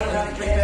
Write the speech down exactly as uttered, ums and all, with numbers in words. I